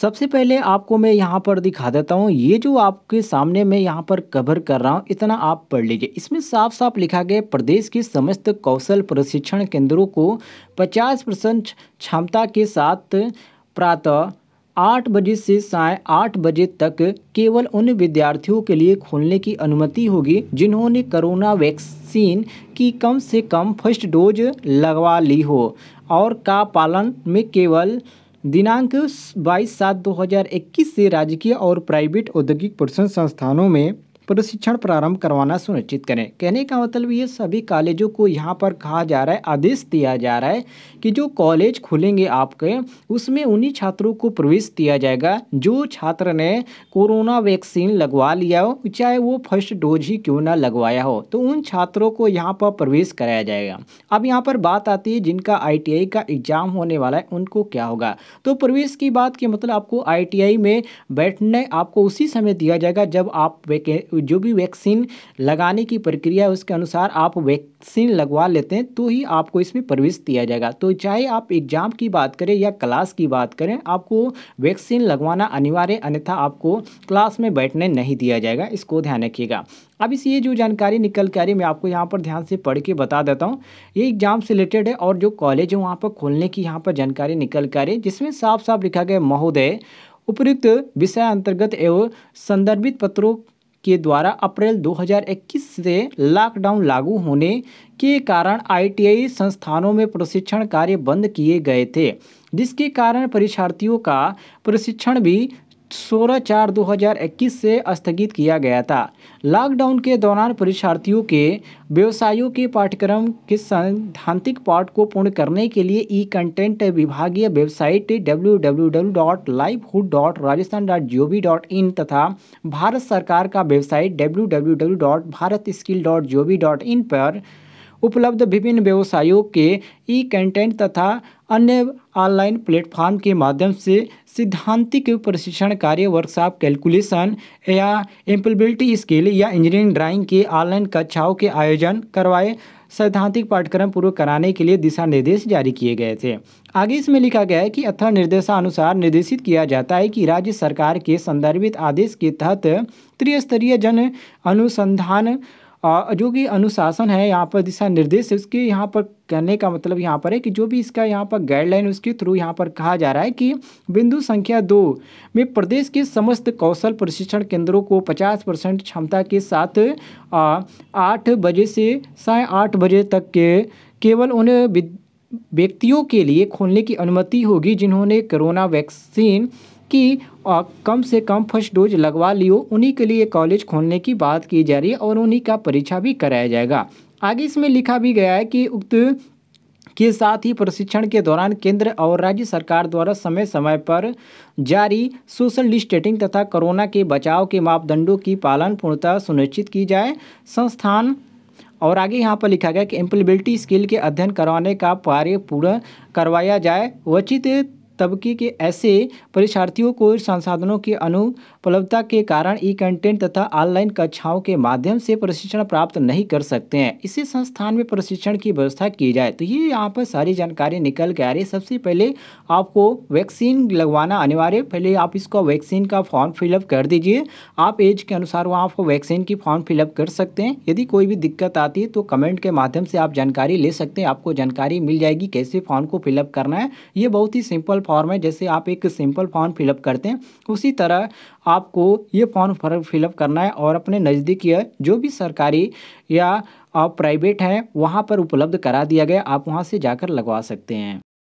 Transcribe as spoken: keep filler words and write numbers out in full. सबसे पहले आपको मैं यहाँ पर दिखा देता हूँ, ये जो आपके सामने मैं यहाँ पर कवर कर रहा हूँ इतना आप पढ़ लीजिए। इसमें साफ साफ लिखा गया, प्रदेश के समस्त कौशल प्रशिक्षण केंद्रों को पचास परसेंट क्षमता के साथ प्रातः आठ बजे से साय आठ बजे तक केवल उन विद्यार्थियों के लिए खोलने की अनुमति होगी जिन्होंने कोरोना वैक्सीन की कम से कम फर्स्ट डोज लगवा ली हो और का पालन में केवल दिनांक बाईस सात दो हज़ार इक्कीस से राजकीय और प्राइवेट औद्योगिक प्रशिक्षण संस्थानों में प्रशिक्षण प्रारंभ करवाना सुनिश्चित करें। कहने का मतलब ये सभी कॉलेजों को यहाँ पर कहा जा रहा है, आदेश दिया जा रहा है कि जो कॉलेज खुलेंगे आपके उसमें उन्हीं छात्रों को प्रवेश दिया जाएगा जो छात्र ने कोरोना वैक्सीन लगवा लिया हो, चाहे वो फर्स्ट डोज ही क्यों ना लगवाया हो, तो उन छात्रों को यहाँ पर प्रवेश कराया जाएगा। अब यहाँ पर बात आती है जिनका आई टी आई का एग्जाम होने वाला है उनको क्या होगा। तो प्रवेश की बात की मतलब आपको आई टी आई में बैठने आपको उसी समय दिया जाएगा जब आप जो भी वैक्सीन लगाने की प्रक्रिया है उसके अनुसार आप वैक्सीन लगवा लेते हैं तो ही आपको इसमें प्रवेश दिया जाएगा। तो चाहे आप एग्जाम की बात करें या क्लास की बात करें, आपको वैक्सीन लगवाना अनिवार्य, अन्यथा आपको क्लास में बैठने नहीं दिया जाएगा, इसको ध्यान रखिएगा। अब इस ये जो जानकारी निकल कर आई मैं आपको यहाँ पर ध्यान से पढ़ के बता देता हूँ, ये एग्जाम से रिलेटेड है और जो कॉलेज है वहाँ पर खोलने की यहाँ पर जानकारी निकल कर आई, जिसमें साफ साफ लिखा गया, महोदय उपयुक्त विषय अंतर्गत एवं संदर्भित पत्रों के द्वारा अप्रैल दो हज़ार इक्कीस से लॉकडाउन लागू होने के कारण आई टी आई संस्थानों में प्रशिक्षण कार्य बंद किए गए थे, जिसके कारण परीक्षार्थियों का प्रशिक्षण भी सोलह चार दो हज़ार इक्कीस से स्थगित किया गया था। लॉकडाउन के दौरान परीक्षार्थियों के व्यवसायों के पाठ्यक्रम के सैद्धांतिक पाठ को पूर्ण करने के लिए ई कंटेंट विभागीय website W W W dot livelihood dot Rajasthan dot G O V dot in तथा भारत सरकार का website W W W dot Bharat skill dot G O V dot in पर उपलब्ध विभिन्न व्यवसायों के ई कंटेंट तथा अन्य ऑनलाइन प्लेटफॉर्म के माध्यम से सिद्धांतिक प्रशिक्षण कार्य, वर्कशॉप, कैलकुलेशन या एम्प्लॉयबिलिटी स्किल या इंजीनियरिंग ड्राइंग के ऑनलाइन कक्षाओं के आयोजन करवाए सैद्धांतिक पाठ्यक्रम पूरा कराने के लिए दिशा निर्देश जारी किए गए थे। आगे इसमें लिखा गया है कि अतः निर्देशानुसार निर्देशित किया जाता है कि राज्य सरकार के संदर्भित आदेश के तहत त्रिस्तरीय जन अनुसंधान जो कि अनुशासन है यहाँ पर दिशा निर्देश उसके यहाँ पर कहने का मतलब यहाँ पर है कि जो भी इसका यहाँ पर गाइडलाइन उसके थ्रू यहाँ पर कहा जा रहा है कि बिंदु संख्या दो में प्रदेश के समस्त कौशल प्रशिक्षण केंद्रों को पचास परसेंट क्षमता के साथ आठ बजे से साय आठ बजे तक के केवल उन व्यक्तियों के लिए खोलने की अनुमति होगी जिन्होंने कोरोना वैक्सीन की और कम से कम फर्स्ट डोज लगवा लियो, उन्हीं के लिए कॉलेज खोलने की बात की जा रही है और उन्हीं का परीक्षा भी कराया जाएगा। आगे इसमें लिखा भी गया है कि उक्त के साथ ही प्रशिक्षण के दौरान केंद्र और राज्य सरकार द्वारा समय समय पर जारी सोशल डिस्टेंसिंग तथा कोरोना के बचाव के मापदंडों की पालन पूर्णतः सुनिश्चित की जाए। संस्थान और आगे यहाँ पर लिखा गया कि एम्प्लॉयबिलिटी स्किल के अध्ययन करवाने का कार्य पूरा करवाया जाए। वचित तबके के ऐसे परीक्षार्थियों को संसाधनों की अनुपलब्धता के कारण ई कंटेंट तथा ऑनलाइन कक्षाओं के माध्यम से प्रशिक्षण प्राप्त नहीं कर सकते हैं, इसी संस्थान में प्रशिक्षण की व्यवस्था की जाए। तो ये यहाँ पर सारी जानकारी निकल के आ रही है। सबसे पहले आपको वैक्सीन लगवाना अनिवार्य, पहले आप इसको वैक्सीन का फॉर्म फिलअप कर दीजिए, आप एज के अनुसार वहाँ आप वैक्सीन की फॉर्म फिलअप कर सकते हैं। यदि कोई भी दिक्कत आती है तो कमेंट के माध्यम से आप जानकारी ले सकते हैं, आपको जानकारी मिल जाएगी कैसे फॉर्म को फिलअप करना है। ये बहुत ही सिंपल फॉर्म है, जैसे आप एक सिंपल फॉर्म फिलअप करते हैं उसी तरह आपको ये फॉर्म फिलअप करना है और अपने नज़दीकी जो भी सरकारी या प्राइवेट हैं वहाँ पर उपलब्ध करा दिया गया, आप वहाँ से जाकर लगवा सकते हैं।